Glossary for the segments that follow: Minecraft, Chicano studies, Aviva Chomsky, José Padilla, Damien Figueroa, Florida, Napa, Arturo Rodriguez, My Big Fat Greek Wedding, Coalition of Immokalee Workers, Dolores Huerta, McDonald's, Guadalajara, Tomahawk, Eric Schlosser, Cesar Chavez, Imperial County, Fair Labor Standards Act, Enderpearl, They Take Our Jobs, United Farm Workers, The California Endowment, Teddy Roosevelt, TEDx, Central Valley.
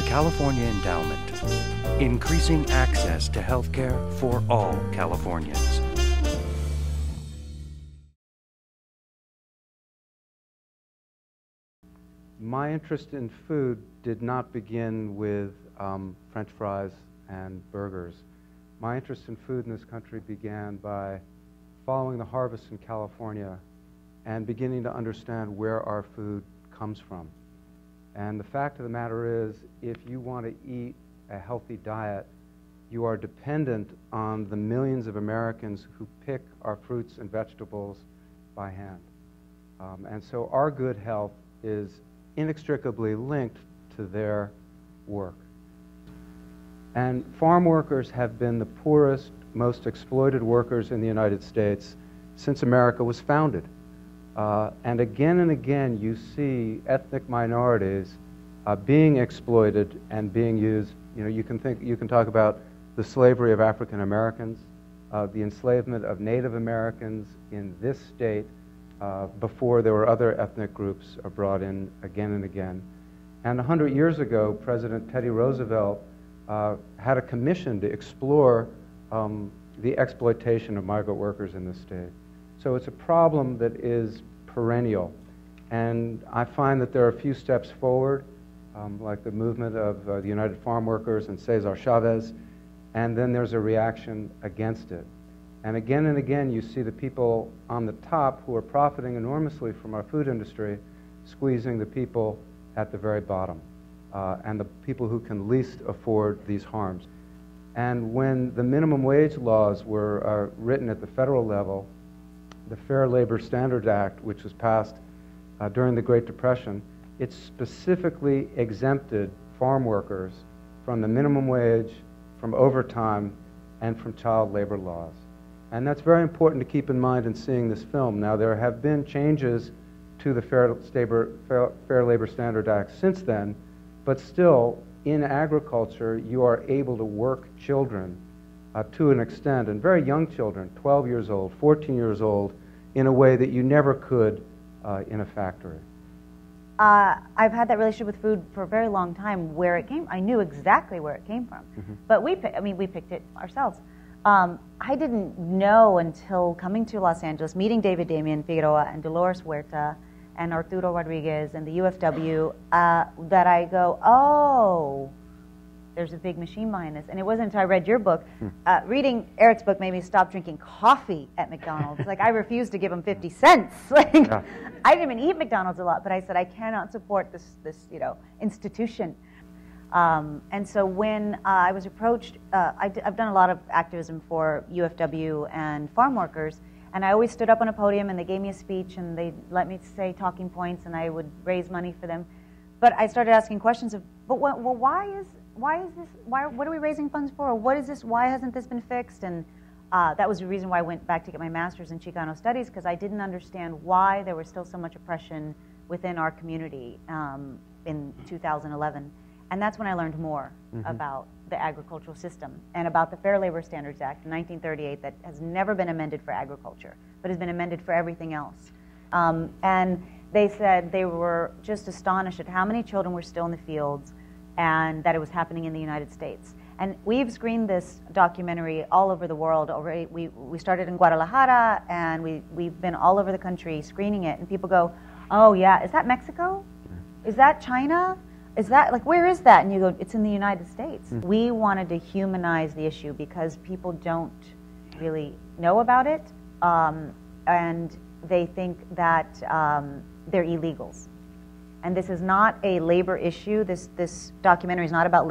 The California Endowment, increasing access to health care for all Californians. My interest in food did not begin with French fries and burgers. My interest in food in this country began by following the harvest in California and beginning to understand where our food comes from. And the fact of the matter is, if you want to eat a healthy diet, you are dependent on the millions of Americans who pick our fruits and vegetables by hand. And so our good health is inextricably linked to their work. And farm workers have been the poorest, most exploited workers in the United States since America was founded. And again, you see ethnic minorities being exploited and being used. You know, you can talk about the slavery of African Americans, the enslavement of Native Americans in this state. Before there were other ethnic groups brought in again and again. And 100 years ago, President Teddy Roosevelt had a commission to explore the exploitation of migrant workers in this state. So it's a problem that is perennial. And I find that there are a few steps forward, like the movement of the United Farm Workers and Cesar Chavez, and then there's a reaction against it. And again, you see the people on the top who are profiting enormously from our food industry squeezing the people at the very bottom and the people who can least afford these harms. And when the minimum wage laws were written at the federal level, the Fair Labor Standards Act, which was passed during the Great Depression, it specifically exempted farm workers from the minimum wage, from overtime, and from child labor laws. And that's very important to keep in mind in seeing this film. Now, there have been changes to the Fair Labor Standards Act since then, but still, in agriculture, you are able to work children to an extent, and very young children, 12 years old, 14 years old, in a way that you never could in a factory. I've had that relationship with food for a very long time. Where it came, I knew exactly where it came from. Mm-hmm. But we picked it ourselves. I didn't know until coming to Los Angeles, meeting Damien Figueroa and Dolores Huerta and Arturo Rodriguez and the UFW, that I go, oh, there's a big machine behind this. And it wasn't until I read your book. Reading Eric's book made me stop drinking coffee at McDonald's. Like, I refused to give them 50 cents. Like, yeah. I didn't even eat McDonald's a lot, but I said, I cannot support this institution. And so when I was approached, I've done a lot of activism for UFW and farm workers, and I always stood up on a podium and they gave me a speech and they let me say talking points and I would raise money for them. But I started asking questions of, what are we raising funds for? Or what is this? Why hasn't this been fixed? And that was the reason why I went back to get my master's in Chicano studies, because I didn't understand why there was still so much oppression within our community in 2011. And that's when I learned more about the agricultural system and about the Fair Labor Standards Act in 1938 that has never been amended for agriculture, but has been amended for everything else. And they said they were just astonished at how many children were still in the fields and that it was happening in the United States. And we've screened this documentary all over the world already. We started in Guadalajara and we've been all over the country screening it, and people go, oh yeah, is that Mexico? Is that China? Is that, like, where is that? And you go, it's in the United States. Mm. We wanted to humanize the issue because people don't really know about it, and they think that they're illegals. And this is not a labor issue. This documentary is not about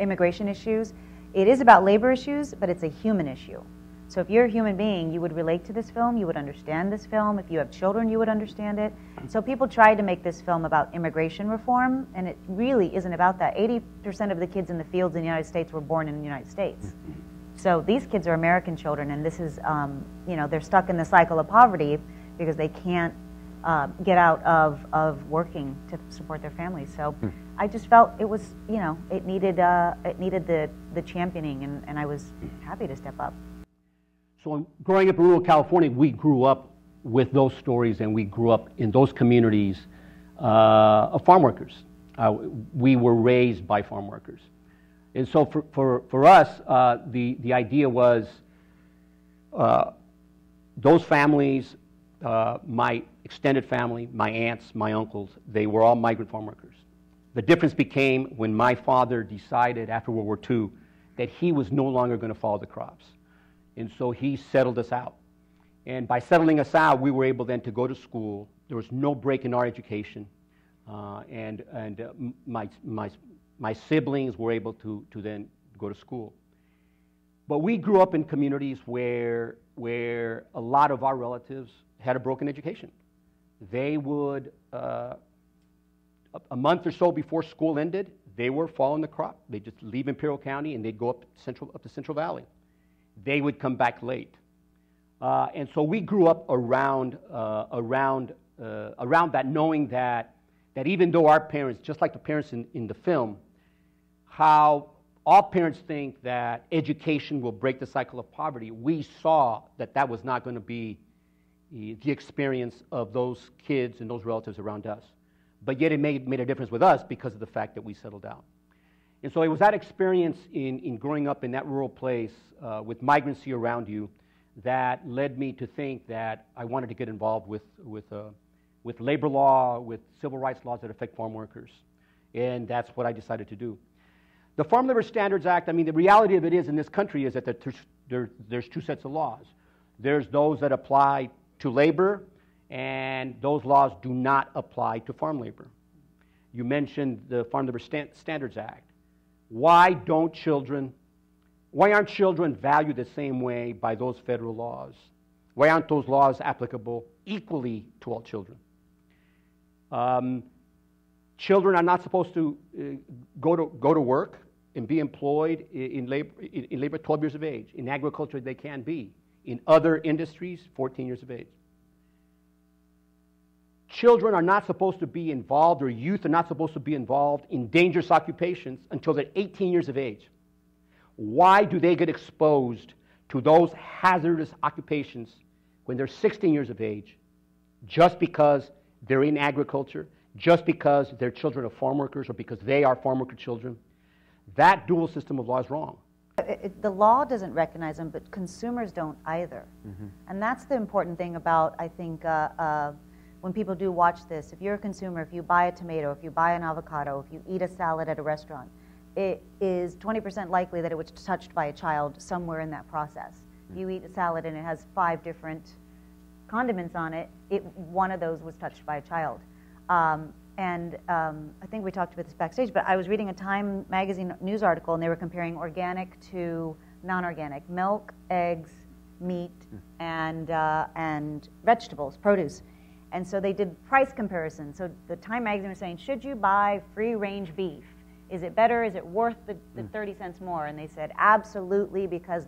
immigration issues. It is about labor issues, but it's a human issue. So if you're a human being, you would relate to this film, you would understand this film. If you have children, you would understand it. So people tried to make this film about immigration reform, and it really isn't about that. 80% of the kids in the fields in the United States were born in the United States. So these kids are American children, and this is, they're stuck in the cycle of poverty because they can't get out of working to support their families. So I just felt it was, it needed the championing, and I was happy to step up. So growing up in rural California, we grew up with those stories and we grew up in those communities of farm workers. We were raised by farm workers. And so for us, the idea was those families, my extended family, my aunts, my uncles, they were all migrant farm workers. The difference became when my father decided after World War II that he was no longer going to follow the crops. And so he settled us out. And by settling us out, we were able then to go to school. There was no break in our education. My siblings were able to then go to school. But we grew up in communities where a lot of our relatives had a broken education. They would, a month or so before school ended, they were following the crop. They'd just leave Imperial County and they'd go up to Central Valley. They would come back late. And so we grew up around that, knowing that even though our parents, just like the parents in the film, how all parents think that education will break the cycle of poverty, we saw that that was not going to be the experience of those kids and those relatives around us. But yet it made a difference with us because of the fact that we settled out. And so it was that experience in growing up in that rural place with migrancy around you that led me to think that I wanted to get involved with labor law, with civil rights laws that affect farm workers. And that's what I decided to do. The Farm Labor Standards Act, I mean, the reality of it is in this country is that there's two sets of laws. There's those that apply to labor, and those laws do not apply to farm labor. You mentioned the Farm Labor Standards Act. Why aren't children valued the same way by those federal laws? Why aren't those laws applicable equally to all children? Children are not supposed to go to work and be employed in labor 12 years of age. In agriculture, they can be. In other industries, 14 years of age. Children are not supposed to be involved, or youth are not supposed to be involved in dangerous occupations until they're 18 years of age. Why do they get exposed to those hazardous occupations when they're 16 years of age? Just because they're in agriculture, just because they're children of farm workers, or because they are farm worker children? That dual system of law is wrong. The law doesn't recognize them, but consumers don't either. Mm-hmm. And that's the important thing about, I think, when people do watch this. If you're a consumer, if you buy a tomato, if you buy an avocado, if you eat a salad at a restaurant, it is 20% likely that it was touched by a child somewhere in that process. If you eat a salad and it has 5 different condiments on it, one of those was touched by a child. I think we talked about this backstage, but I was reading a Time magazine news article, and they were comparing organic to non-organic. Milk, eggs, meat, and vegetables, produce. And so they did price comparison. So the Time magazine was saying, should you buy free-range beef? Is it better? Is it worth the 30 cents more? And they said, absolutely, because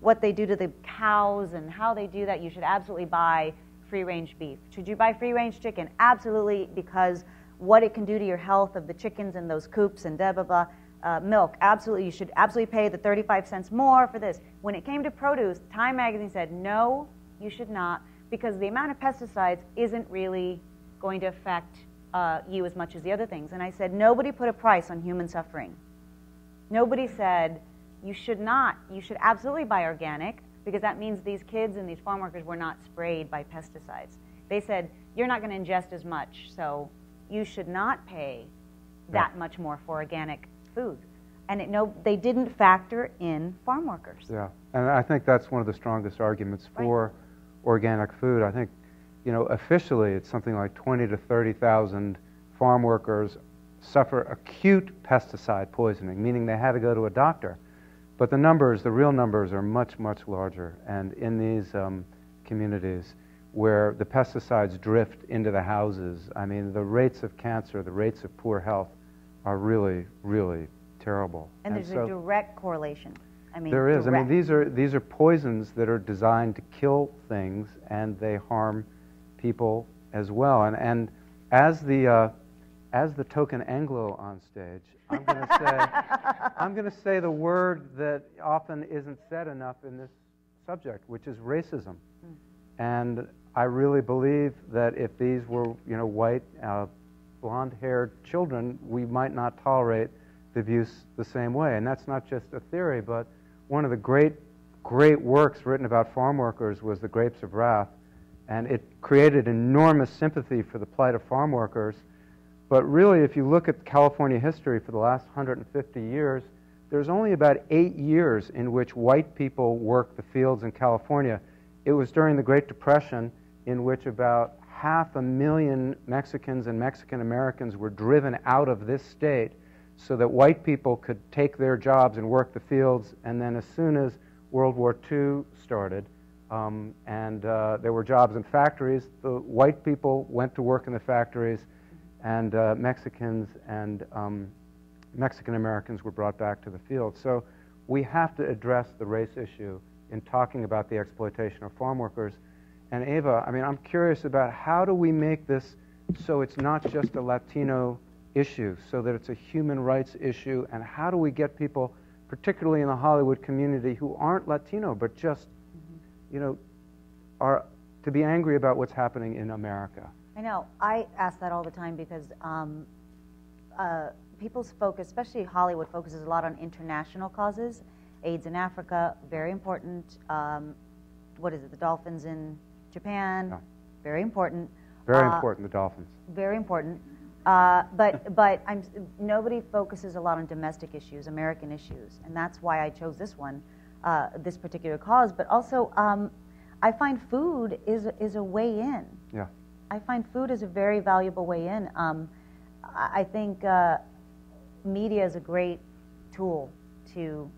what they do to the cows and how they do that, you should absolutely buy free-range beef. Should you buy free-range chicken? Absolutely, because what it can do to your health of the chickens and those coops and blah, blah, blah. Milk, absolutely, you should absolutely pay the 35 cents more for this. When it came to produce, Time magazine said, no, you should not, because the amount of pesticides isn't really going to affect you as much as the other things. And I said, nobody put a price on human suffering. Nobody said, you should not, you should absolutely buy organic, because that means these kids and these farm workers were not sprayed by pesticides. They said, you're not going to ingest as much, so you should not pay that much more for organic food. And they didn't factor in farm workers. Yeah, and I think that's one of the strongest arguments for organic food. I think, you know, officially it's something like 20 to 30,000 farm workers suffer acute pesticide poisoning, meaning they had to go to a doctor. But the numbers, the real numbers, are much, much larger. And in these communities where the pesticides drift into the houses, I mean, the rates of cancer, the rates of poor health are really, really terrible. And there's a direct correlation. I mean, there is. Direct. I mean, these are poisons that are designed to kill things, and they harm people as well. And as the token Anglo on stage, I'm going to say the word that often isn't said enough in this subject, which is racism. Mm. And I really believe that if these were, you know, white blonde-haired children, we might not tolerate the abuse the same way. And that's not just a theory, but one of the great, great works written about farm workers was The Grapes of Wrath. And it created enormous sympathy for the plight of farm workers. But really, if you look at California history for the last 150 years, there's only about 8 years in which white people worked the fields in California. It was during the Great Depression, in which about 500,000 Mexicans and Mexican Americans were driven out of this state so that white people could take their jobs and work the fields. And then as soon as World War II started, there were jobs in factories, the white people went to work in the factories, and Mexicans and Mexican Americans were brought back to the field. So we have to address the race issue in talking about the exploitation of farm workers. And Ava, I mean, I'm curious about how do we make this so it's not just a Latino issue, so that it's a human rights issue, and how do we get people, particularly in the Hollywood community, who aren't Latino but just, you know, are to be angry about what's happening in America? I know. I ask that all the time because people's focus, especially Hollywood, focuses a lot on international causes. AIDS in Africa, very important. What is it? The dolphins in Japan, no. Very important. Very important. The dolphins. Very important. But nobody focuses a lot on domestic issues, American issues, and that's why I chose this one. This particular cause, but also I find food is a way in. Yeah, I find food is a very valuable way in. I think media is a great tool to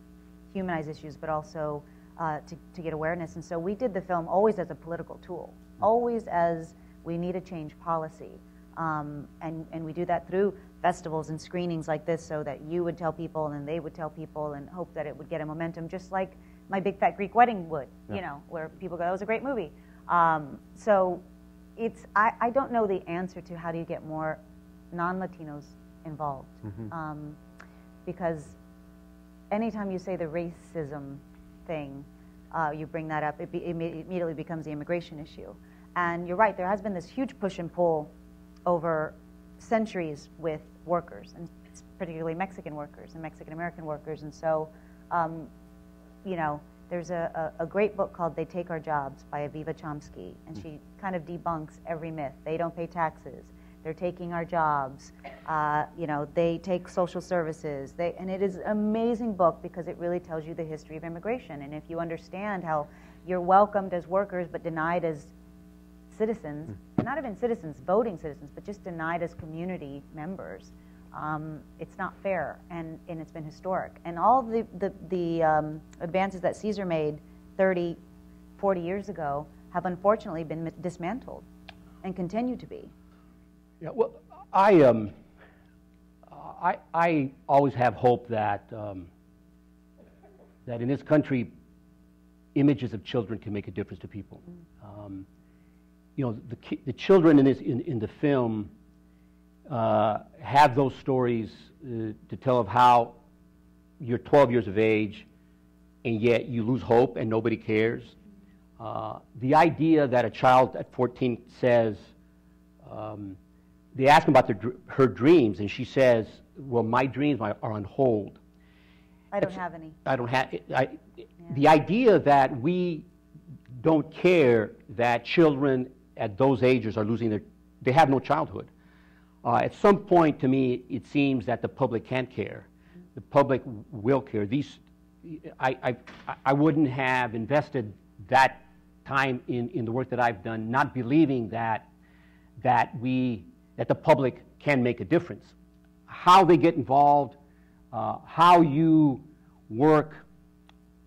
humanize issues, but also to get awareness. And so we did the film always as a political tool, always as we need to change policy, and we do that through festivals and screenings like this, so that you would tell people and they would tell people and hope that it would get a momentum, just like My Big Fat Greek Wedding would, yeah. You know, where people go, that was a great movie. So it's, I don't know the answer to how do you get more non-Latinos involved. Mm-hmm. Because anytime you say the racism thing, you bring that up, it immediately becomes the immigration issue. And you're right, there has been this huge push and pull over centuries with workers, and particularly Mexican workers and Mexican American workers. And so, you know, there's a great book called They Take Our Jobs by Aviva Chomsky, and she kind of debunks every myth. They don't pay taxes. They're taking our jobs. You know, they take social services. And it is an amazing book because it really tells you the history of immigration. And if you understand how you're welcomed as workers but denied as citizens, not even citizens, voting citizens, but just denied as community members. It's not fair, and it's been historic. And all the advances that Cesar made 30, 40 years ago have unfortunately been dismantled and continue to be. Yeah, well, I always have hope that, that in this country, images of children can make a difference to people. You know, the children in the film have those stories to tell of how you're 12 years of age and yet you lose hope and nobody cares. The idea that a child at 14 says, they ask them about her dreams, and she says, well, my dreams are on hold. I don't have any. I don't have, yeah. The idea that we don't care that children at those ages are losing their, they have no childhood. At some point, to me, it seems that the public can care. The public will care. These, I wouldn't have invested that time in the work that I've done, not believing that the public can make a difference. How they get involved, how you work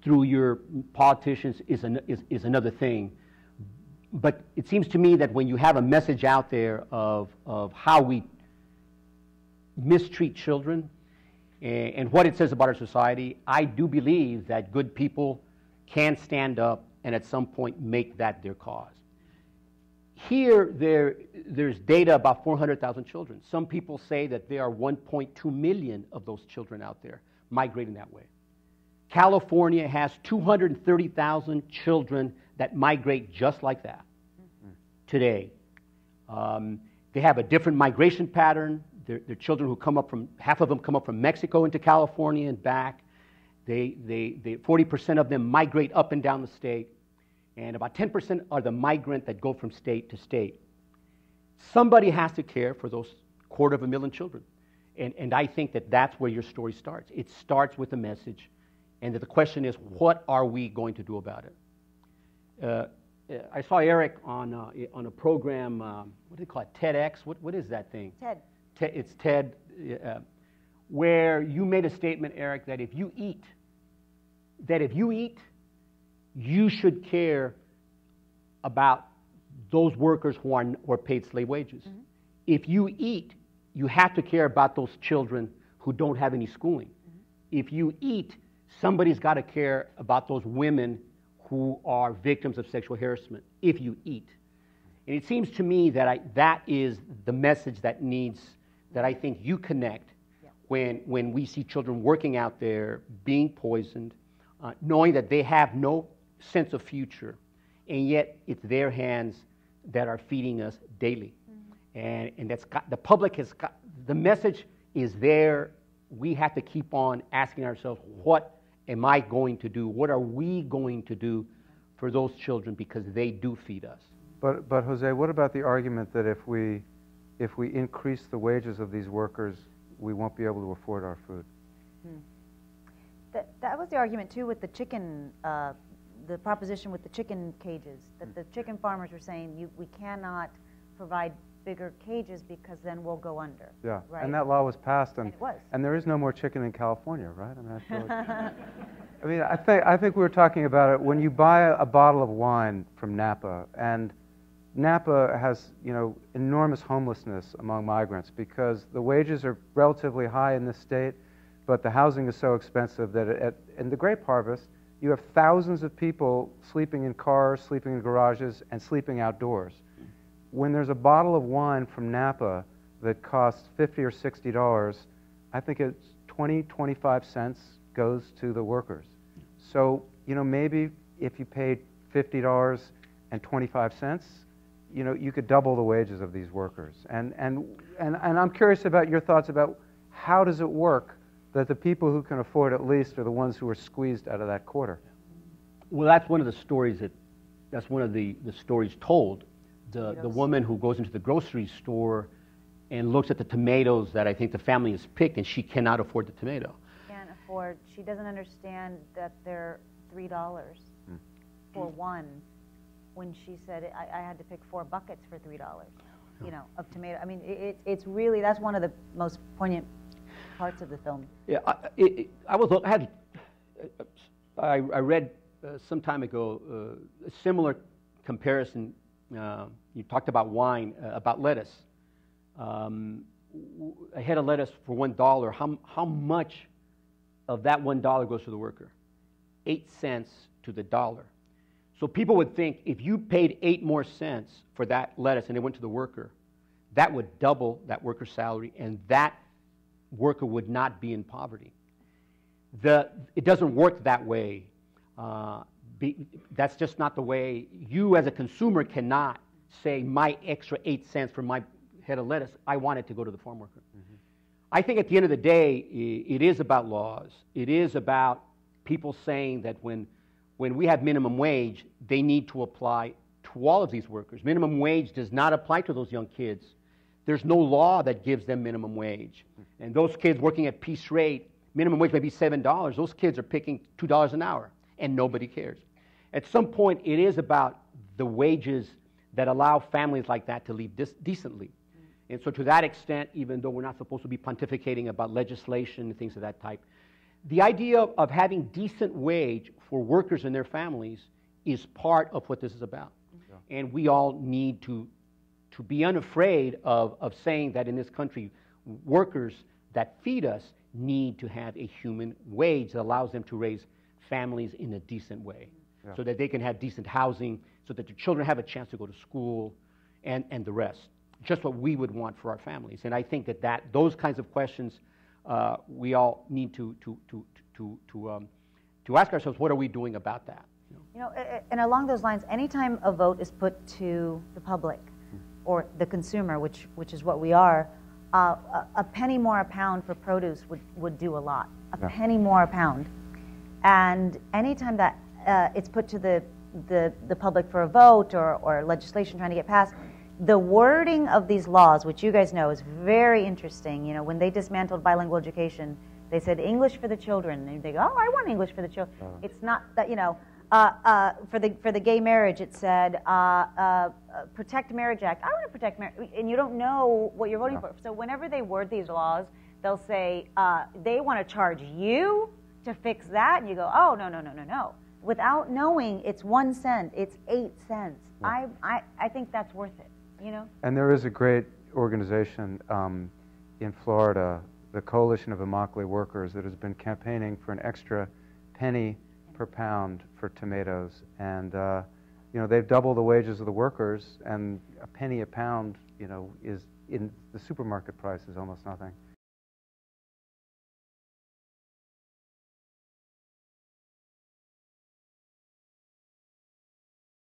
through your politicians is another thing. But it seems to me that when you have a message out there of how we mistreat children and what it says about our society, I do believe that good people can stand up and at some point make that their cause. Here, there's data about 400,000 children. Some people say that there are 1.2 million of those children out there migrating that way. California has 230,000 children that migrate just like that today. They have a different migration pattern. They're children who come up from, half of them come up from Mexico into California and back. 40% of them migrate up and down the state. And about 10% are the migrant that go from state to state. Somebody has to care for those 250,000 children. And I think that that's where your story starts. It starts with a message. And that the question is, what are we going to do about it? I saw Eric on a program, what do they call it, TEDx? What is that thing? TED. It's TED, where you made a statement, Eric, that if you eat, you should care about those workers who are paid slave wages. Mm-hmm. If you eat, you have to care about those children who don't have any schooling. Mm-hmm. If you eat, somebody's got to care about those women who are victims of sexual harassment, if you eat. And it seems to me that that is the message that I think you connect, yeah, when we see children working out there, being poisoned, knowing that they have no sense of future, and yet it's their hands that are feeding us daily. Mm-hmm. And that's got, the public has got, the message is there. We have to keep on asking ourselves, what am I going to do? What are we going to do for those children, because they do feed us? But Jose, what about the argument that if we increase the wages of these workers, we won't be able to afford our food? Hmm. That was the argument too with the chicken, the proposition with the chicken cages, that the chicken farmers were saying we cannot provide bigger cages because then we'll go under. Yeah, right? And that law was passed, and it was. And there is no more chicken in California, right? I mean, I feel like, I think we were talking about it when you buy a bottle of wine from Napa, and Napa has, you know, enormous homelessness among migrants because the wages are relatively high in this state, but the housing is so expensive that in the grape harvest you have thousands of people sleeping in cars, sleeping in garages, and sleeping outdoors. When there's a bottle of wine from Napa that costs $50 or $60, I think it's 20, 25 cents goes to the workers. So, you know, maybe if you paid $50.25, you know, you could double the wages of these workers. And I'm curious about your thoughts about how does it work that the people who can afford at least are the ones who are squeezed out of that quarter? Well, that's one of the stories that's one of the stories told. The woman who goes into the grocery store and looks at the tomatoes that I think the family has picked, and she cannot afford the tomato. She doesn't understand that they're $3 for one, when she said I had to pick 4 buckets for $3, you know, of tomato. I mean, it's really, that's one of the most poignant parts of the film. Yeah, I read some time ago a similar comparison. You talked about wine, about lettuce. A head of lettuce for $1, how much of that $1 goes to the worker? 8 cents to the dollar. So people would think if you paid 8 more cents for that lettuce and it went to the worker, that would double that worker's salary, and that worker would not be in poverty. It doesn't work that way. That's just not the way. You as a consumer cannot say my extra 8 cents for my head of lettuce, I want it to go to the farm worker. Mm-hmm. I think at the end of the day, it is about laws. It is about people saying that when we have minimum wage, they need to apply to all of these workers. Minimum wage does not apply to those young kids. There's no law that gives them minimum wage. And those kids working at piece rate, minimum wage may be $7. Those kids are picking $2 an hour, and nobody cares. At some point, it is about the wages that allow families like that to live decently. And so to that extent, even though we're not supposed to be pontificating about legislation and things of that type, the idea of having decent wage for workers and their families is part of what this is about. Yeah. And we all need to be unafraid of saying that in this country, workers that feed us need to have a human wage that allows them to raise families in a decent way, yeah, so that they can have decent housing, so that the children have a chance to go to school, and the rest. Just what we would want for our families. And I think that those kinds of questions we all need to ask ourselves, what are we doing about that? You know, and along those lines, any time a vote is put to the public, or the consumer, which is what we are, a penny more a pound for produce would do a lot. A penny more a pound. And anytime that it's put to the public for a vote or legislation trying to get passed, the wording of these laws, which you guys know is very interesting. You know, when they dismantled bilingual education, they said English for the children. And they go, oh, I want English for the children. It's not that, you know. For the gay marriage, it said Protect Marriage Act. I want to protect marriage, and you don't know what you're voting for. So whenever they word these laws, they'll say they want to charge you to fix that, and you go, oh no no no no no. Without knowing, it's 1 cent, it's 8 cents. Yeah. I think that's worth it, you know. And there is a great organization in Florida, the Coalition of Immokalee Workers, that has been campaigning for an extra penny per pound for tomatoes, and you know, they've doubled the wages of the workers, and a penny a pound, you know, is in the supermarket price is almost nothing.